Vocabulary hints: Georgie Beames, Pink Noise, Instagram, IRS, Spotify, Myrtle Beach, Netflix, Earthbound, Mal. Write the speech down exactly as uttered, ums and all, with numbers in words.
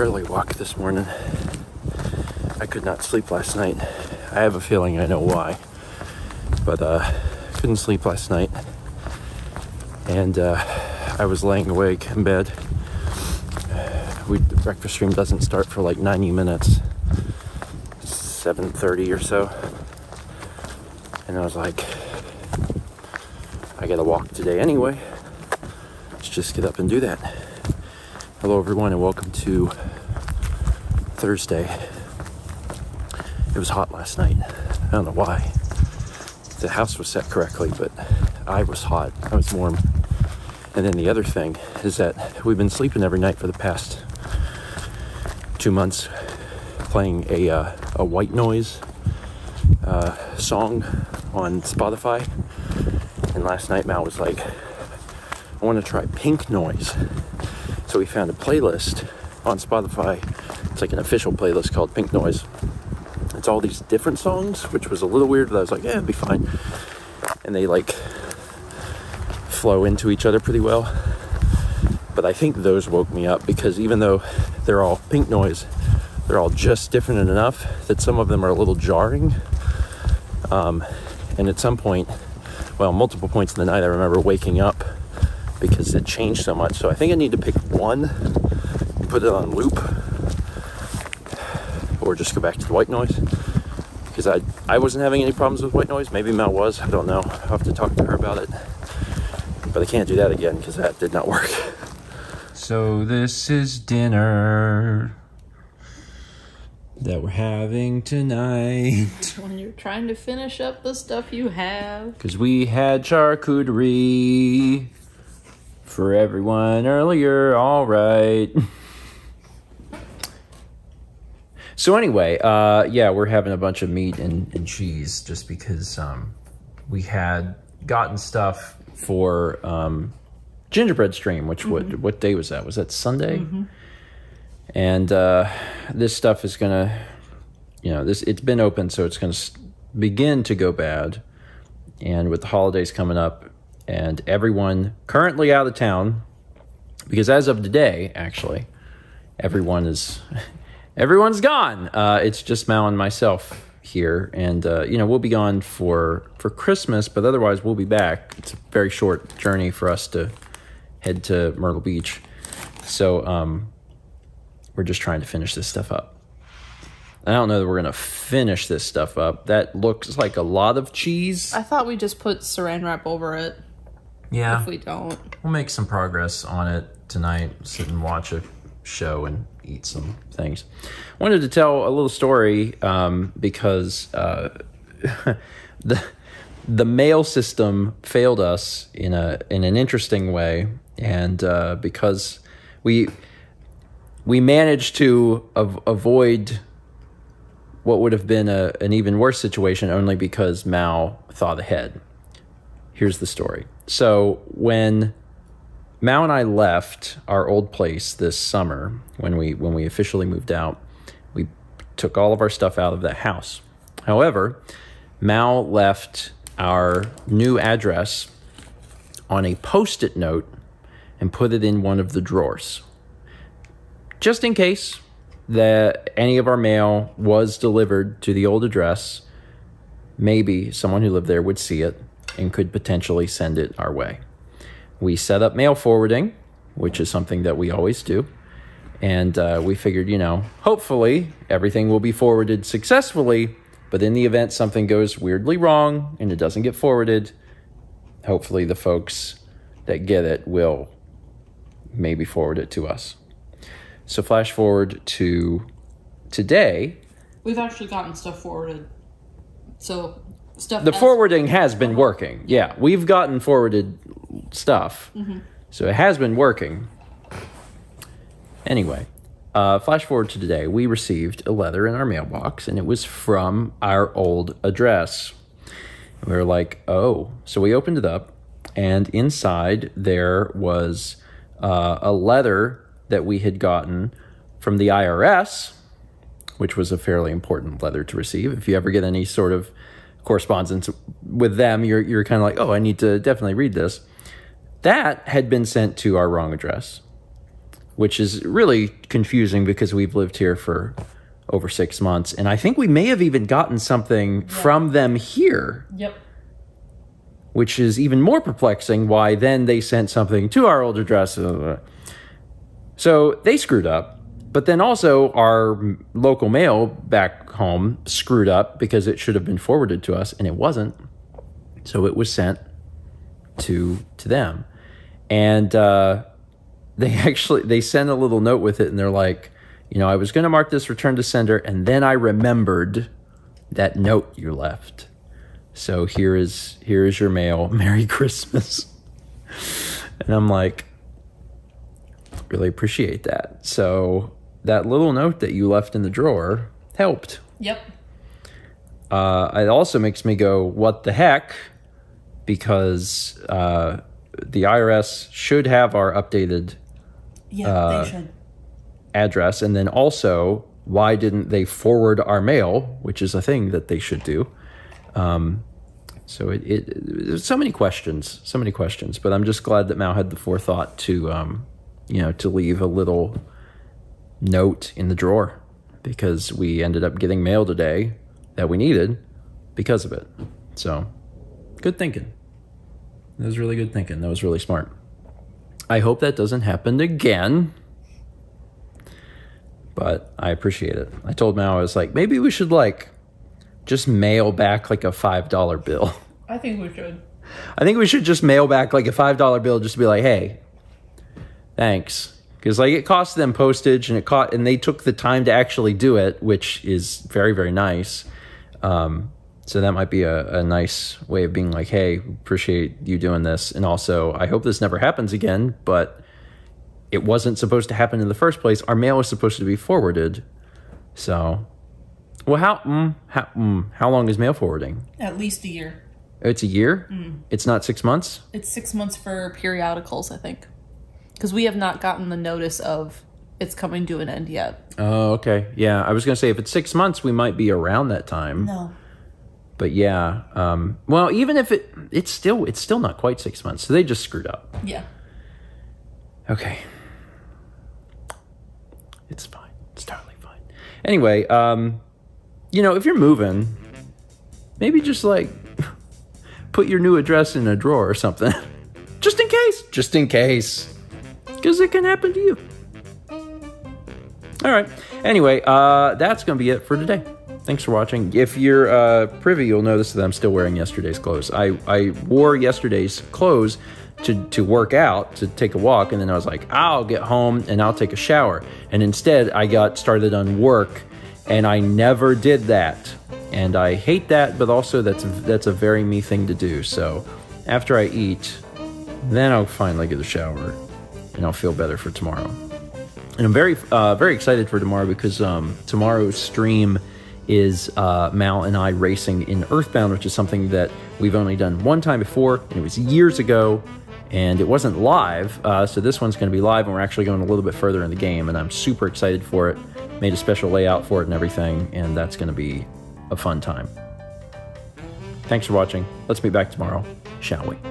early walk this morning. I could not sleep last night. I have a feeling I know why. But uh couldn't sleep last night. And uh, I was laying awake in bed. We, the breakfast stream doesn't start for like ninety minutes. seven thirty or so. And I was like, I gotta walk today anyway. Let's just get up and do that. Hello everyone and welcome to Thursday. It was hot last night. I don't know why. The house was set correctly, but I was hot. I was warm. And then the other thing is that we've been sleeping every night for the past two months playing a, uh, a white noise uh, song on Spotify. And last night Mal was like, I want to try Pink Noise. So we found a playlist on Spotify. It's like an official playlist called Pink Noise. It's all these different songs, which was a little weird, but I was like, yeah, it'd be fine. And they like flow into each other pretty well. But I think those woke me up because even though they're all Pink Noise, they're all just different enough that some of them are a little jarring. Um, and at some point, well, multiple points in the night, I remember waking up because it changed so much. So I think I need to pick one and put it on loop or just go back to the white noise because I, I wasn't having any problems with white noise. Maybe Mal was, I don't know. I'll have to talk to her about it, but I can't do that again because that did not work. So this is dinner that we're having tonight. When you're trying to finish up the stuff you have. Because we had charcuterie for everyone earlier, all right. So anyway, uh, yeah, we're having a bunch of meat and, and cheese just because um, we had gotten stuff for um, gingerbread stream, which mm-hmm. what, what day was that? Was that Sunday? Mm-hmm. And uh, this stuff is going to, you know, this it's been open, so it's going to begin to go bad. And with the holidays coming up and everyone currently out of town, because as of today, actually, everyone is, everyone's gone. Uh, it's just Mal and myself here. And, uh, you know, we'll be gone for, for Christmas, but otherwise we'll be back. It's a very short journey for us to head to Myrtle Beach. So, um... we're just trying to finish this stuff up. I don't know that we're going to finish this stuff up. That looks like a lot of cheese. I thought we just put saran wrap over it. Yeah. If we don't. We'll make some progress on it tonight. Sit and watch a show and eat some things. Wanted to tell a little story um, because uh, the the mail system failed us in a in an interesting way. And uh, because we... We managed to av- avoid what would have been a, an even worse situation only because Mal thought ahead. Here's the story. So when Mal and I left our old place this summer, when we, when we officially moved out, we took all of our stuff out of the house. However, Mal left our new address on a Post-it note and put it in one of the drawers. Just in case that any of our mail was delivered to the old address, maybe someone who lived there would see it and could potentially send it our way. We set up mail forwarding, which is something that we always do. And uh, we figured, you know, hopefully everything will be forwarded successfully, but in the event something goes weirdly wrong and it doesn't get forwarded, hopefully the folks that get it will maybe forward it to us. So flash forward to today. We've actually gotten stuff forwarded. So stuff. The forwarding has been working. Yeah, we've gotten forwarded stuff. Mm-hmm. So it has been working. Anyway, uh, flash forward to today. We received a letter in our mailbox, and it was from our old address. And we were like, oh. So we opened it up, and inside there was uh, a letter that we had gotten from the I R S, which was a fairly important letter to receive. If you ever get any sort of correspondence with them, you're you're kind of like, oh, I need to definitely read this. That had been sent to our wrong address. which is really confusing because we've lived here for over six months. And I think we may have even gotten something yeah. from them here. Yep. Which is even more perplexing why then they sent something to our old address. So they screwed up. But then also our local mail back home screwed up because it should have been forwarded to us and it wasn't. So it was sent to to them. And uh, they actually, they send a little note with it and they're like, you know, I was going to mark this return to sender and then I remembered that note you left. So here is, here is your mail. Merry Christmas. And I'm like, really appreciate that. So that little note that you left in the drawer helped. Yep. Uh, it also makes me go, what the heck? Because uh, the I R S should have our updated yeah, uh, they should. address. And then also, why didn't they forward our mail, which is a thing that they should do? Um, so it, it, there's so many questions, so many questions. But I'm just glad that Mal had the forethought to, um, you know, to leave a little note in the drawer because we ended up getting mail today that we needed because of it. So good thinking. That was really good thinking. That was really smart. I hope that doesn't happen again. But I appreciate it. I told Mal, I was like, maybe we should like just mail back like a five dollar bill. I think we should. I think we should just mail back like a five dollar bill just to be like, hey, thanks. Because like it cost them postage and it caught and they took the time to actually do it, which is very, very nice. Um, so that might be a, a nice way of being like, hey, appreciate you doing this. And also, I hope this never happens again, but it wasn't supposed to happen in the first place. Our mail was supposed to be forwarded. So, well, how, mm, how, mm, how long is mail forwarding? At least a year. It's a year? Mm. It's not six months? It's six months for periodicals, I think. Because we have not gotten the notice of it's coming to an end yet. Oh, okay. Yeah, I was going to say, if it's six months, we might be around that time. No. But yeah, um, well, even if it, it's still, it's still not quite six months. So they just screwed up. Yeah. Okay. It's fine. It's totally fine. Anyway, um, you know, if you're moving, maybe just like put your new address in a drawer or something. Just in case. Just in case. Because it can happen to you. All right. Anyway, uh, that's going to be it for today. Thanks for watching. If you're uh, privy, you'll notice that I'm still wearing yesterday's clothes. I, I wore yesterday's clothes to, to work out, to take a walk. And then I was like, I'll get home and I'll take a shower. And instead, I got started on work. And I never did that. And I hate that. But also, that's, that's a very me thing to do. So after I eat, then I'll finally get a shower. And I'll feel better for tomorrow. And I'm very, uh, very excited for tomorrow because um, tomorrow's stream is uh, Mal and I racing in Earthbound, which is something that we've only done one time before, and it was years ago, and it wasn't live. Uh, so this one's going to be live, and we're actually going a little bit further in the game, and I'm super excited for it. Made a special layout for it and everything, and that's going to be a fun time. Thanks for watching. Let's meet back tomorrow, shall we?